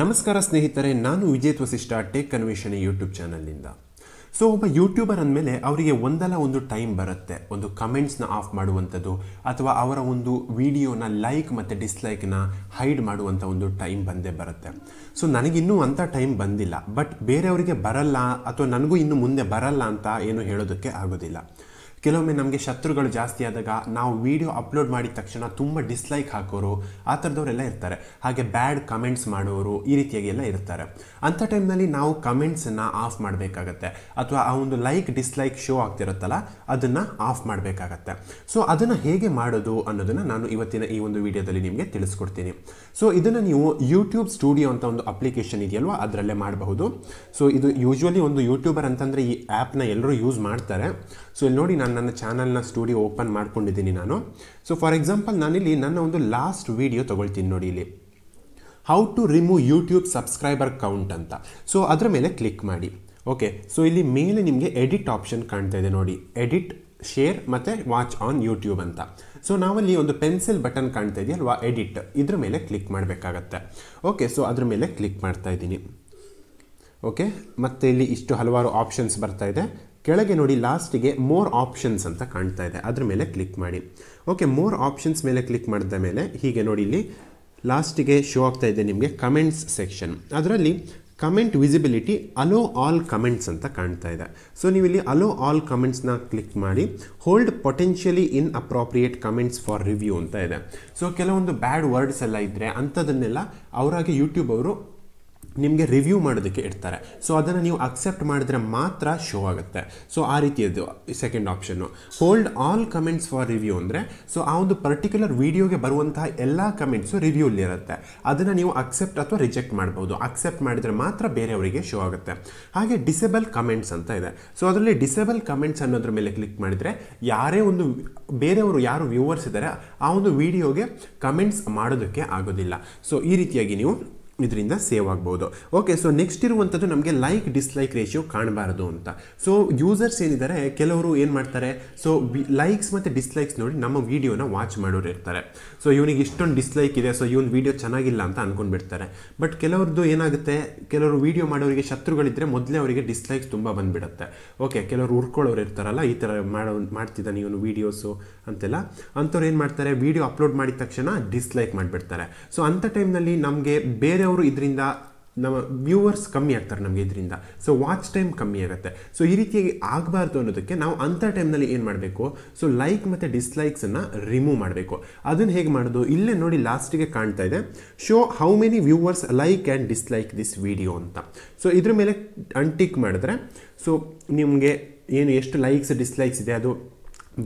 ನಮಸ್ಕಾರ ಸ್ನೇಹಿತರೆ, ನಾನು ವಿಜೇತ್ ವಸಿಷ್ಠ ಟೆಕ್ ಅನ್ವೇಷಣೆ ಯೂಟ್ಯೂಬ್ ಚಾನಲ್ನಿಂದ. ಸೊ ಒಬ್ಬ ಯೂಟ್ಯೂಬರ್ ಅಂದಮೇಲೆ ಅವರಿಗೆ ಒಂದಲ್ಲ ಒಂದು ಟೈಮ್ ಬರುತ್ತೆ, ಒಂದು ಕಮೆಂಟ್ಸ್ನ ಆಫ್ ಮಾಡುವಂಥದ್ದು ಅಥವಾ ಅವರ ಒಂದು ವಿಡಿಯೋನ ಲೈಕ್ ಮತ್ತು ಡಿಸ್ಲೈಕ್ನ ಹೈಡ್ ಮಾಡುವಂಥ ಒಂದು ಟೈಮ್ ಬಂದೇ ಬರುತ್ತೆ. ಸೊ ನನಗಿನ್ನೂ ಅಂಥ ಟೈಮ್ ಬಂದಿಲ್ಲ, ಬಟ್ ಬೇರೆಯವರಿಗೆ ಬರಲ್ಲ ಅಥವಾ ನನಗೂ ಇನ್ನು ಮುಂದೆ ಬರಲ್ಲ ಅಂತ ಏನು ಹೇಳೋದಕ್ಕೆ ಆಗೋದಿಲ್ಲ. ಕೆಲವೊಮ್ಮೆ ನಮಗೆ ಶತ್ರುಗಳು ಜಾಸ್ತಿ ಆದಾಗ ನಾವು ವಿಡಿಯೋ ಅಪ್ಲೋಡ್ ಮಾಡಿದ ತಕ್ಷಣ ತುಂಬ ಡಿಸ್ಲೈಕ್ ಹಾಕೋರು, ಆ ಥರದವರೆಲ್ಲ ಇರ್ತಾರೆ, ಹಾಗೆ ಬ್ಯಾಡ್ ಕಮೆಂಟ್ಸ್ ಮಾಡೋರು, ಈ ರೀತಿಯಾಗಿ ಎಲ್ಲ ಇರ್ತಾರೆ. ಅಂಥ ಟೈಮ್ನಲ್ಲಿ ನಾವು ಕಮೆಂಟ್ಸನ್ನು ಆಫ್ ಮಾಡಬೇಕಾಗತ್ತೆ ಅಥವಾ ಆ ಒಂದು ಲೈಕ್ ಡಿಸ್ಲೈಕ್ ಶೋ ಆಗ್ತಿರುತ್ತಲ್ಲ ಅದನ್ನು ಆಫ್ ಮಾಡಬೇಕಾಗತ್ತೆ. ಸೊ ಅದನ್ನು ಹೇಗೆ ಮಾಡೋದು ಅನ್ನೋದನ್ನು ನಾನು ಇವತ್ತಿನ ಈ ಒಂದು ವಿಡಿಯೋದಲ್ಲಿ ನಿಮಗೆ ತಿಳಿಸ್ಕೊಡ್ತೀನಿ. ಸೊ ಇದನ್ನು ನೀವು ಯೂಟ್ಯೂಬ್ ಸ್ಟುಡಿಯೋ ಅಂತ ಒಂದು ಅಪ್ಲಿಕೇಶನ್ ಇದೆಯಲ್ವ, ಅದರಲ್ಲೇ ಮಾಡಬಹುದು. ಸೊ ಇದು ಯೂಶ್ವಲಿ ಒಂದು ಯೂಟ್ಯೂಬರ್ ಅಂತಂದರೆ ಈ ಆ್ಯಪ್ನ ಎಲ್ಲರೂ ಯೂಸ್ ಮಾಡ್ತಾರೆ. ಸೊ ಇಲ್ಲಿ ನೋಡಿ, ನಾನು ನನ್ನ ಚಾನಲ್ನ ಸ್ಟುಡಿಯೋ ಓಪನ್ ಮಾಡ್ಕೊಂಡಿದ್ದೀನಿ ನಾನು. ಸೊ ಫಾರ್ ಎಕ್ಸಾಂಪಲ್ ನಾನಿಲ್ಲಿ ನನ್ನ ಒಂದು ಲಾಸ್ಟ್ ವಿಡಿಯೋ ತೊಗೊಳ್ತೀನಿ ನೋಡಿ, ಇಲ್ಲಿ how to remove YouTube subscriber count ಅಂತ. ಸೊ ಅದರ ಮೇಲೆ ಕ್ಲಿಕ್ ಮಾಡಿ. ಓಕೆ, ಸೊ ಇಲ್ಲಿ ಮೇಲೆ ನಿಮಗೆ ಎಡಿಟ್ ಆಪ್ಷನ್ ಕಾಣ್ತಾ ಇದೆ ನೋಡಿ, ಎಡಿಟ್, ಶೇರ್ ಮತ್ತು ವಾಚ್ ಆನ್ ಯೂಟ್ಯೂಬ್ ಅಂತ. ಸೊ ನಾವಲ್ಲಿ ಒಂದು ಪೆನ್ಸಿಲ್ ಬಟನ್ ಕಾಣ್ತಾ ಇದೆಯಾ ಅಲ್ವಾ, ಎಡಿಟ್, ಇದ್ರ ಮೇಲೆ ಕ್ಲಿಕ್ ಮಾಡಬೇಕಾಗತ್ತೆ. ಓಕೆ, ಸೊ ಅದ್ರ ಮೇಲೆ ಕ್ಲಿಕ್ ಮಾಡ್ತಾ ಇದ್ದೀನಿ. ಓಕೆ, ಮತ್ತು ಇಲ್ಲಿ ಇಷ್ಟು ಹಲವಾರು ಆಪ್ಷನ್ಸ್ ಬರ್ತಾ ಇದೆ. ಕೆಳಗೆ ನೋಡಿ ಲಾಸ್ಟಿಗೆ ಮೋರ್ ಆಪ್ಷನ್ಸ್ ಅಂತ ಕಾಣ್ತಾ ಇದೆ, ಅದ್ರ ಮೇಲೆ ಕ್ಲಿಕ್ ಮಾಡಿ. ಓಕೆ, ಮೋರ್ ಆಪ್ಷನ್ಸ್ ಮೇಲೆ ಕ್ಲಿಕ್ ಮಾಡಿದ ಮೇಲೆ ಹೀಗೆ ನೋಡಿ ಇಲ್ಲಿ ಲಾಸ್ಟಿಗೆ ಶೋ ಆಗ್ತಾ ಇದೆ ನಿಮಗೆ ಕಮೆಂಟ್ಸ್ ಸೆಕ್ಷನ್. ಅದರಲ್ಲಿ comment visibility allow all comments ಅಂತ ಕಾಣ್ತಾ ಇದೆ. ಸೊ ನೀವು ಇಲ್ಲಿ ಅಲೋ ಆಲ್ ಕಮೆಂಟ್ಸ್ನ ಕ್ಲಿಕ್ ಮಾಡಿ, hold potentially inappropriate comments for review ಅಂತ ಇದೆ. ಸೊ ಕೆಲವೊಂದು ಬ್ಯಾಡ್ ವರ್ಡ್ಸ್ ಎಲ್ಲ ಇದ್ದರೆ ಅಂಥದನ್ನೆಲ್ಲ ಅವರಾಗಿ ಯೂಟ್ಯೂಬ್ ಅವರು ನಿಮಗೆ ರಿವ್ಯೂ ಮಾಡೋದಕ್ಕೆ ಇರ್ತಾರೆ. ಸೊ ಅದನ್ನು ನೀವು ಅಕ್ಸೆಪ್ಟ್ ಮಾಡಿದ್ರೆ ಮಾತ್ರ ಶೋ ಆಗುತ್ತೆ. ಸೊ ಆ ರೀತಿಯದ್ದು second option. Hold all comments for review ಅಂದರೆ ಸೊ ಆ ಒಂದು ಪರ್ಟಿಕ್ಯುಲರ್ ವೀಡಿಯೋಗೆ ಬರುವಂತಹ ಎಲ್ಲ ಕಮೆಂಟ್ಸು ರಿವ್ಯೂಲಿರುತ್ತೆ, ಅದನ್ನು ನೀವು ಅಕ್ಸೆಪ್ಟ್ ಅಥವಾ ರಿಜೆಕ್ಟ್ ಮಾಡ್ಬೋದು. ಅಕ್ಸೆಪ್ಟ್ ಮಾಡಿದರೆ ಮಾತ್ರ ಬೇರೆಯವರಿಗೆ ಶೋ ಆಗುತ್ತೆ. ಹಾಗೆ ಡಿಸೇಬಲ್ ಕಮೆಂಟ್ಸ್ ಅಂತ ಇದೆ. ಸೊ ಅದರಲ್ಲಿ ಡಿಸೇಬಲ್ ಕಮೆಂಟ್ಸ್ ಅನ್ನೋದ್ರ ಮೇಲೆ ಕ್ಲಿಕ್ ಮಾಡಿದರೆ ಯಾರೇ ಒಂದು ಬೇರೆಯವರು ಯಾರು ವ್ಯೂವರ್ಸ್ ಇದ್ದಾರೆ ಆ ಒಂದು ವೀಡಿಯೋಗೆ ಕಮೆಂಟ್ಸ್ ಮಾಡೋದಕ್ಕೆ ಆಗೋದಿಲ್ಲ. ಸೊ ಈ ರೀತಿಯಾಗಿ ನೀವು ಇದರಿಂದ ಸೇವ್ ಆಗ್ಬೋದು. ಓಕೆ, ಸೊ ನೆಕ್ಸ್ಟ್ ಇರುವಂಥದ್ದು ನಮಗೆ ಲೈಕ್ ಡಿಸ್ಲೈಕ್ ರೇಷಿಯೋ ಕಾಣಬಾರದು ಅಂತ. ಸೊ ಯೂಸರ್ಸ್ ಏನಿದ್ದಾರೆ ಕೆಲವರು ಏನು ಮಾಡ್ತಾರೆ, ಸೊ ಲೈಕ್ಸ್ ಮತ್ತು ಡಿಸ್ಲೈಕ್ಸ್ ನೋಡಿ ನಮ್ಮ ವೀಡಿಯೋನ ವಾಚ್ ಮಾಡೋರು ಇರ್ತಾರೆ. ಸೊ ಇವನಿಗೆ ಇಷ್ಟೊಂದು ಡಿಸ್ಲೈಕ್ ಇದೆ, ಸೊ ಇವನು ವೀಡಿಯೋ ಚೆನ್ನಾಗಿಲ್ಲ ಅಂತ ಅಂದ್ಕೊಂಡ್ಬಿಡ್ತಾರೆ. ಬಟ್ ಕೆಲವ್ರದ್ದು ಏನಾಗುತ್ತೆ, ಕೆಲವರು ವೀಡಿಯೋ ಮಾಡೋರಿಗೆ ಶತ್ರುಗಳಿದ್ದರೆ ಮೊದಲೇ ಅವರಿಗೆ ಡಿಸ್ಲೈಕ್ಸ್ ತುಂಬ ಬಂದುಬಿಡುತ್ತೆ. ಓಕೆ, ಕೆಲವರು ಉರ್ಕೊಳ್ಳೋರು ಇರ್ತಾರಲ್ಲ, ಈ ಥರ ಮಾಡ್ತಿದ್ದಾನೆ ಇವನು ವೀಡಿಯೋಸು ಅಂತೆಲ್ಲ, ಅಂಥವ್ರು ಏನು ಮಾಡ್ತಾರೆ ವೀಡಿಯೋ ಅಪ್ಲೋಡ್ ಮಾಡಿದ ತಕ್ಷಣ ಡಿಸ್ಲೈಕ್ ಮಾಡಿಬಿಡ್ತಾರೆ. ಸೊ ಅಂಥ ಟೈಮ್ನಲ್ಲಿ ನಮಗೆ ಬೇರೆ ಅವರು ಇದರಿಂದ ನಮ್ಮ ವ್ಯೂವರ್ಸ್ ಕಮ್ಮಿ ಆಗ್ತಾರೆ ನಮಗೆ ಇದರಿಂದ. ಸೊ ವಾಚ್ ಟೈಮ್ ಕಮ್ಮಿ ಆಗುತ್ತೆ. ಸೊ ಈ ರೀತಿಯಾಗಿ ಆಗಬಾರ್ದು ಅನ್ನೋದಕ್ಕೆ ನಾವು ಅಂಥ ಟೈಮ್ನಲ್ಲಿ ಏನು ಮಾಡಬೇಕು, ಸೊ ಲೈಕ್ ಮತ್ತು ಡಿಸ್ಲೈಕ್ಸನ್ನು ರಿಮೂವ್ ಮಾಡಬೇಕು. ಅದನ್ನು ಹೇಗೆ ಮಾಡೋದು, ಇಲ್ಲೇ ನೋಡಿ ಲಾಸ್ಟಿಗೆ ಕಾಣ್ತಾ ಇದೆ show how many viewers like and dislike this video ಅಂತ. ಸೊ ಇದ್ರ ಮೇಲೆ ಅನ್ಟಿಕ್ ಮಾಡಿದ್ರೆ ಸೊ ನಿಮಗೆ ಏನು ಎಷ್ಟು ಲೈಕ್ಸ್ ಡಿಸ್ಲೈಕ್ಸ್ ಇದೆ ಅದು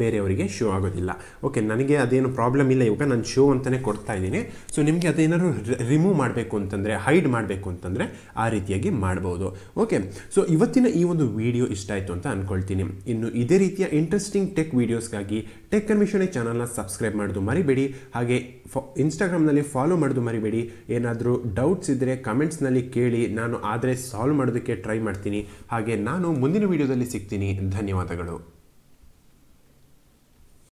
ಬೇರೆಯವರಿಗೆ ಶೋ ಆಗೋದಿಲ್ಲ. ಓಕೆ, ನನಗೆ ಅದೇನು ಪ್ರಾಬ್ಲಮ್ ಇಲ್ಲ, ಇವಾಗ ನಾನು ಶೋ ಅಂತಲೇ ಕೊಡ್ತಾ ಇದ್ದೀನಿ. ಸೊ ನಿಮಗೆ ಅದೇನಾದ್ರು ರಿಮೂವ್ ಮಾಡಬೇಕು ಅಂತಂದರೆ, ಹೈಡ್ ಮಾಡಬೇಕು ಅಂತಂದರೆ ಆ ರೀತಿಯಾಗಿ ಮಾಡ್ಬೋದು. ಓಕೆ, ಸೊ ಇವತ್ತಿನ ಈ ಒಂದು ವಿಡಿಯೋ ಇಷ್ಟ ಆಯಿತು ಅಂತ ಅಂದ್ಕೊಳ್ತೀನಿ. ಇನ್ನು ಇದೇ ರೀತಿಯ ಇಂಟ್ರೆಸ್ಟಿಂಗ್ ಟೆಕ್ ವೀಡಿಯೋಸ್ಗಾಗಿ ಟೆಕ್ ಅನ್ವೇಷಣೆ ಚಾನಲ್ನ ಸಬ್ಸ್ಕ್ರೈಬ್ ಮಾಡೋದು ಮರಿಬೇಡಿ. ಹಾಗೆ ಇನ್ಸ್ಟಾಗ್ರಾಮ್ನಲ್ಲಿ ಫಾಲೋ ಮಾಡೋದು ಮರಿಬೇಡಿ. ಏನಾದರೂ ಡೌಟ್ಸ್ ಇದ್ದರೆ ಕಮೆಂಟ್ಸ್ನಲ್ಲಿ ಕೇಳಿ, ನಾನು ಆದರೆ ಸಾಲ್ವ್ ಮಾಡೋದಕ್ಕೆ ಟ್ರೈ ಮಾಡ್ತೀನಿ. ಹಾಗೆ ನಾನು ಮುಂದಿನ ವೀಡಿಯೋದಲ್ಲಿ ಸಿಗ್ತೀನಿ. ಧನ್ಯವಾದಗಳು.